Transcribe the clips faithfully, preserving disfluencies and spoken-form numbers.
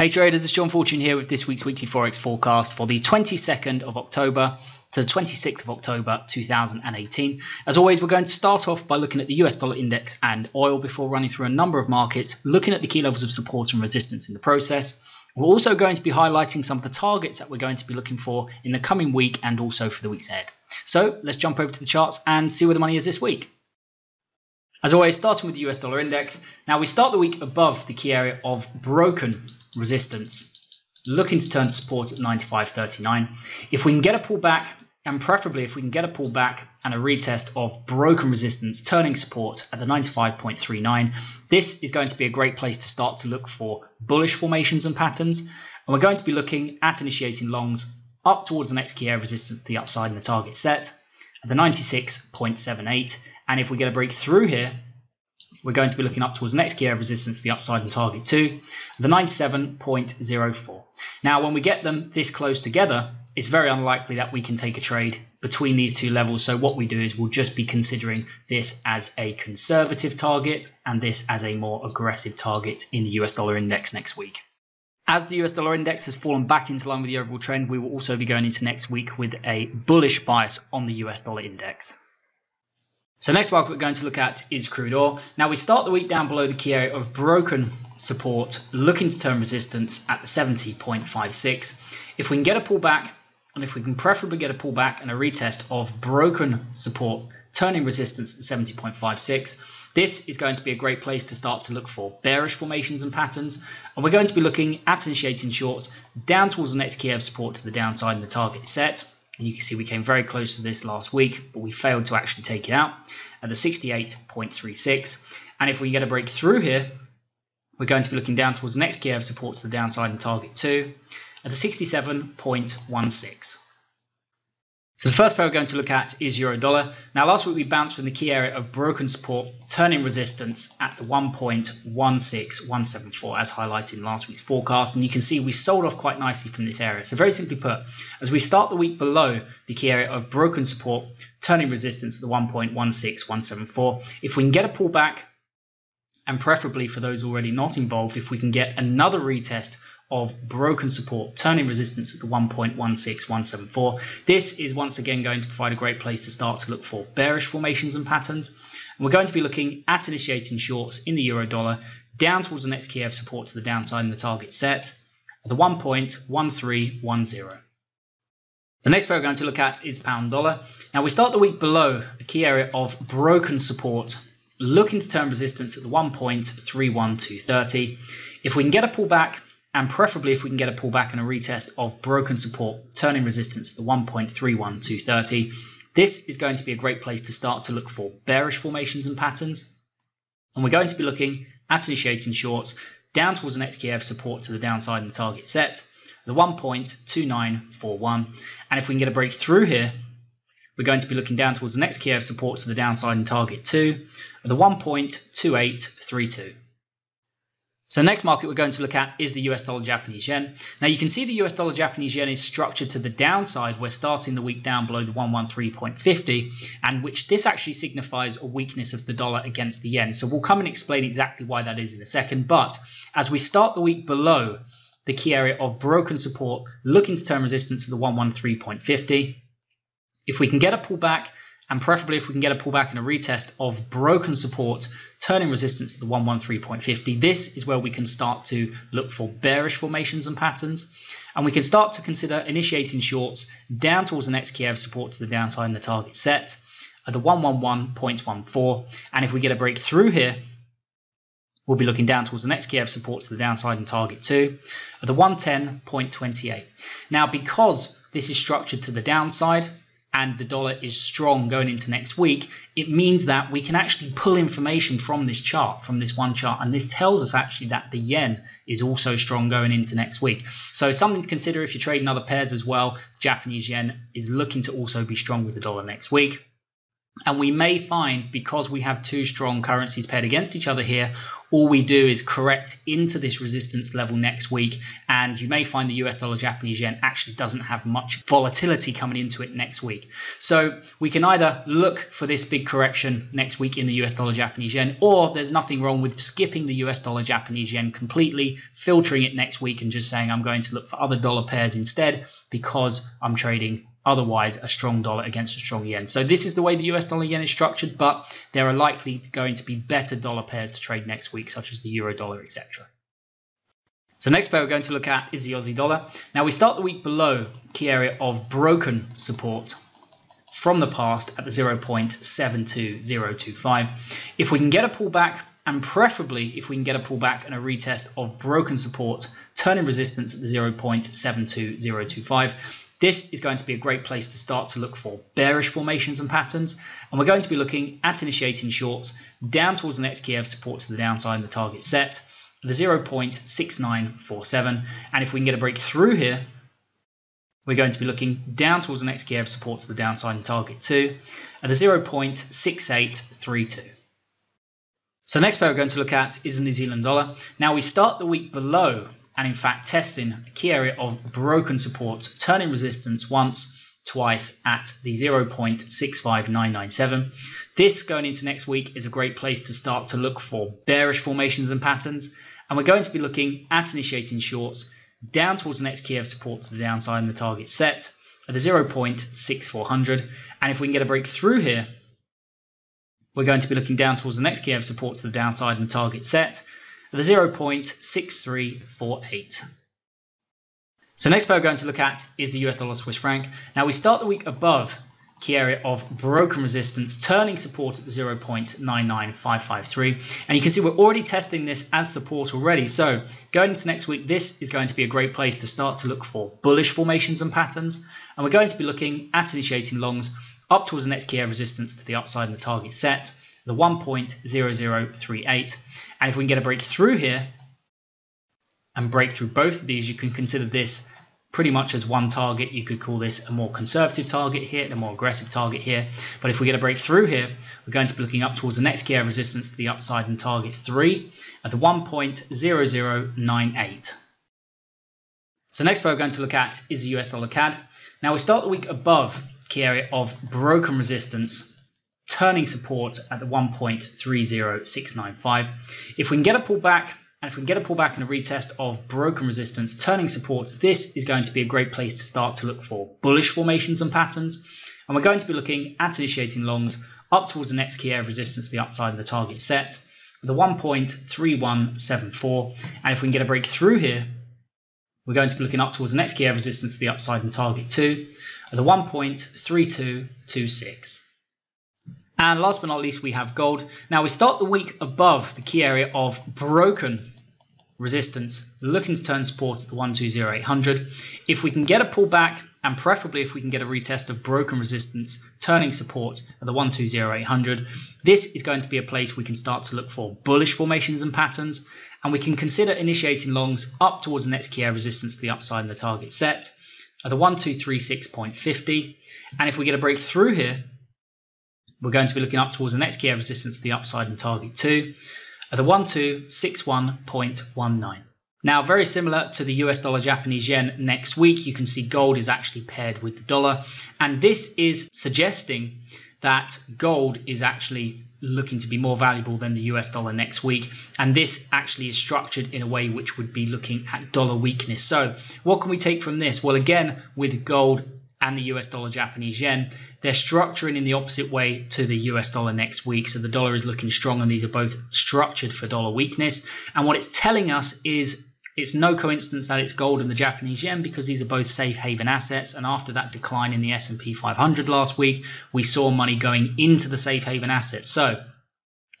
Hey traders, it's John Fortune here with this week's weekly Forex forecast for the twenty-second of October to the twenty-sixth of October two thousand eighteen. As always, we're going to start off by looking at the U S dollar index and oil before running through a number of markets, looking at the key levels of support and resistance in the process. We're also going to be highlighting some of the targets that we're going to be looking for in the coming week and also for the weeks ahead. So let's jump over to the charts and see where the money is this week. As always, starting with the U S dollar index. Now we start the week above the key area of broken resistance, looking to turn to support at ninety-five thirty-nine. If we can get a pullback, and preferably if we can get a pullback and a retest of broken resistance turning support at the ninety-five thirty-nine, this is going to be a great place to start to look for bullish formations and patterns. And we're going to be looking at initiating longs up towards the next key area of resistance to the upside in the target set at the ninety-six seventy-eight. And if we get a break through here, we're going to be looking up towards the next key area of resistance to the upside and target two, the ninety-seven oh four. Now, when we get them this close together, it's very unlikely that we can take a trade between these two levels. So what we do is we'll just be considering this as a conservative target and this as a more aggressive target in the U S dollar index next week. As the U S dollar index has fallen back into line with the overall trend, we will also be going into next week with a bullish bias on the U S dollar index. So next market we're going to look at is crude oil. Now we start the week down below the key area of broken support, looking to turn resistance at the seventy fifty-six. If we can get a pullback, and if we can preferably get a pullback and a retest of broken support, turning resistance at seventy fifty-six, this is going to be a great place to start to look for bearish formations and patterns. And we're going to be looking at initiating shorts down towards the next key area of support to the downside in the target set. And you can see we came very close to this last week, but we failed to actually take it out at the sixty-eight thirty-six. And if we get a break through here, we're going to be looking down towards the next key area of support to the downside and target two at the sixty-seven sixteen. So the first pair we're going to look at is euro dollar. Now last week we bounced from the key area of broken support, turning resistance at the one point one six one seven four as highlighted in last week's forecast, and you can see we sold off quite nicely from this area. So very simply put, as we start the week below the key area of broken support, turning resistance at the one point one six one seven four, if we can get a pullback, and preferably for those already not involved, if we can get another retest of broken support, turning resistance at the one point one six one seven four. This is once again going to provide a great place to start to look for bearish formations and patterns. And we're going to be looking at initiating shorts in the euro dollar down towards the next key area of support to the downside in the target set at the one point one three one zero. The next pair we're going to look at is pound dollar. Now we start the week below the key area of broken support, looking to turn resistance at the one point three one two three zero. If we can get a pullback, and preferably if we can get a pullback and a retest of broken support, turning resistance at the one point three one two three zero, this is going to be a great place to start to look for bearish formations and patterns. And we're going to be looking at initiating shorts down towards the next key area of support to the downside in the target set, the one point two nine four one. And if we can get a break through here, we're going to be looking down towards the next key area of support to the downside in target two, the one point two eight three two. So next market we're going to look at is the U S dollar Japanese yen. Now you can see the U S dollar Japanese yen is structured to the downside. We're starting the week down below the one thirteen fifty, and which this actually signifies a weakness of the dollar against the yen. So we'll come and explain exactly why that is in a second. But as we start the week below the key area of broken support, looking to turn resistance to the one thirteen fifty, if we can get a pullback, and preferably if we can get a pullback and a retest of broken support, turning resistance at the one thirteen fifty, this is where we can start to look for bearish formations and patterns. And we can start to consider initiating shorts down towards the next key area of support to the downside in the target set at the one eleven point one four. And if we get a break through here, we'll be looking down towards the next key area of support to the downside in target two at the one ten point two eight. Now, because this is structured to the downside, and the dollar is strong going into next week, it means that we can actually pull information from this chart, from this one chart, and this tells us actually that the yen is also strong going into next week. So something to consider if you're trading other pairs as well. The Japanese yen is looking to also be strong with the dollar next week. And we may find, because we have two strong currencies paired against each other here, all we do is correct into this resistance level next week, and you may find the U S dollar Japanese yen actually doesn't have much volatility coming into it next week. So we can either look for this big correction next week in the U S dollar Japanese yen, or there's nothing wrong with skipping the U S dollar Japanese yen completely, filtering it next week and just saying I'm going to look for other dollar pairs instead because I'm trading otherwise a strong dollar against a strong yen. So this is the way the U S dollar yen is structured, but there are likely going to be better dollar pairs to trade next week, such as the euro dollar, et cetera. So next pair we're going to look at is the Aussie dollar. Now we start the week below key area of broken support from the past at the zero point seven two zero two five. If we can get a pullback, and preferably if we can get a pullback and a retest of broken support, turning resistance at the zero point seven two zero two five, this is going to be a great place to start to look for bearish formations and patterns. And we're going to be looking at initiating shorts down towards the next key area of support to the downside and the target set, the zero point six nine four seven. And if we can get a break through here, we're going to be looking down towards the next key area of support to the downside and target two at the zero point six eight three two. So next pair we're going to look at is the New Zealand dollar. Now we start the week below, and in fact testing a key area of broken support, turning resistance once, twice at the zero point six five nine nine seven. This going into next week is a great place to start to look for bearish formations and patterns, and we're going to be looking at initiating shorts down towards the next key area of support to the downside and the target set at the zero point six four zero zero. And if we can get a break through here, we're going to be looking down towards the next key area of support to the downside and the target set at the zero point six three four eight. So next pair we're going to look at is the U S dollar Swiss franc. Now we start the week above key area of broken resistance, turning support at the zero point nine nine five five three. And you can see we're already testing this as support already. So going into next week, this is going to be a great place to start to look for bullish formations and patterns. And we're going to be looking at initiating longs up towards the next key area of resistance to the upside and the target set, the one point zero zero three eight. And if we can get a break through here and break through both of these, you can consider this pretty much as one target. You could call this a more conservative target here and a more aggressive target here. But if we get a break through here, we're going to be looking up towards the next key area of resistance to the upside and target three at the one point zero zero nine eight. So next pair we're going to look at is the U S dollar C A D. Now we start the week above key area of broken resistance, turning support at the one point three zero six nine five. If we can get a pullback, and if we can get a pullback and a retest of broken resistance, turning support, this is going to be a great place to start to look for bullish formations and patterns. And we're going to be looking at initiating longs up towards the next key area of resistance to the upside and the target set, the one point three one seven four. And if we can get a break through here, we're going to be looking up towards the next key area of resistance to the upside and target two, at the one point three two two six. And last but not least, we have gold. Now we start the week above the key area of broken resistance, looking to turn support at the one two zero eight hundred. If we can get a pullback, and preferably if we can get a retest of broken resistance, turning support at the one two zero eight hundred, this is going to be a place we can start to look for bullish formations and patterns, and we can consider initiating longs up towards the next key area resistance to the upside and the target set at the one two three six fifty. And if we get a break through here, we're going to be looking up towards the next key area of resistance to the upside and target two at the one two six one point one nine. Now, very similar to the U S dollar Japanese yen next week, you can see gold is actually paired with the dollar. And this is suggesting that gold is actually looking to be more valuable than the U S dollar next week. And this actually is structured in a way which would be looking at dollar weakness. So what can we take from this? Well, again, with gold and the U S dollar Japanese yen, they're structuring in the opposite way to the U S dollar next week. So the dollar is looking strong, and these are both structured for dollar weakness. And what it's telling us is it's no coincidence that it's gold and the Japanese yen, because these are both safe haven assets. And after that decline in the S and P five hundred last week, we saw money going into the safe haven assets. So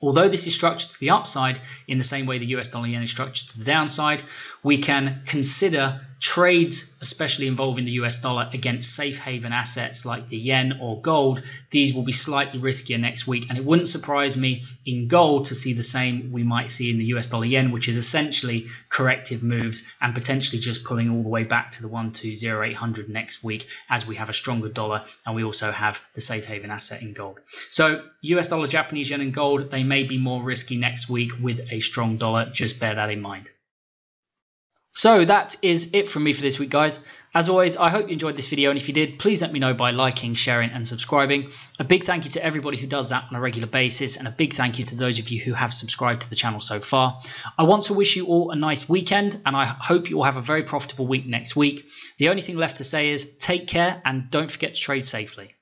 although this is structured to the upside in the same way the U S dollar yen is structured to the downside, we can consider trades especially involving the U S dollar against safe haven assets like the yen or gold, these will be slightly riskier next week. And it wouldn't surprise me in gold to see the same we might see in the U S dollar yen, which is essentially corrective moves and potentially just pulling all the way back to the one two zero eight hundred next week as we have a stronger dollar and we also have the safe haven asset in gold. So U S dollar, Japanese yen and gold, they may be more risky next week with a strong dollar. Just bear that in mind. So that is it from me for this week, guys. As always, I hope you enjoyed this video, and if you did, please let me know by liking, sharing and subscribing. A big thank you to everybody who does that on a regular basis, and a big thank you to those of you who have subscribed to the channel so far. I want to wish you all a nice weekend, and I hope you all have a very profitable week next week. The only thing left to say is take care and don't forget to trade safely.